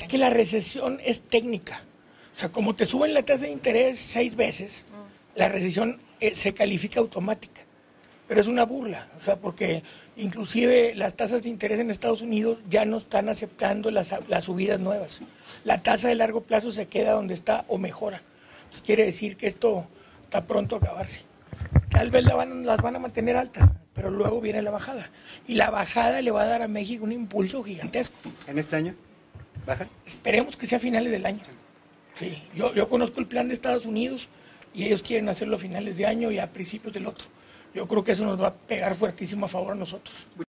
Es que la recesión es técnica. O sea, como te suben la tasa de interés 6 veces, la recesión se califica automática. Pero es una burla, o sea, porque inclusive las tasas de interés en Estados Unidos ya no están aceptando las subidas nuevas. La tasa de largo plazo se queda donde está o mejora. Entonces, quiere decir que esto está pronto a acabarse. Tal vez las van a mantener altas, pero luego viene la bajada. Y la bajada le va a dar a México un impulso gigantesco. ¿En este año? ¿Baja? Esperemos que sea a finales del año. Sí, yo conozco el plan de Estados Unidos y ellos quieren hacerlo a finales de año y a principios del otro. Yo creo que eso nos va a pegar fuertísimo a favor a nosotros.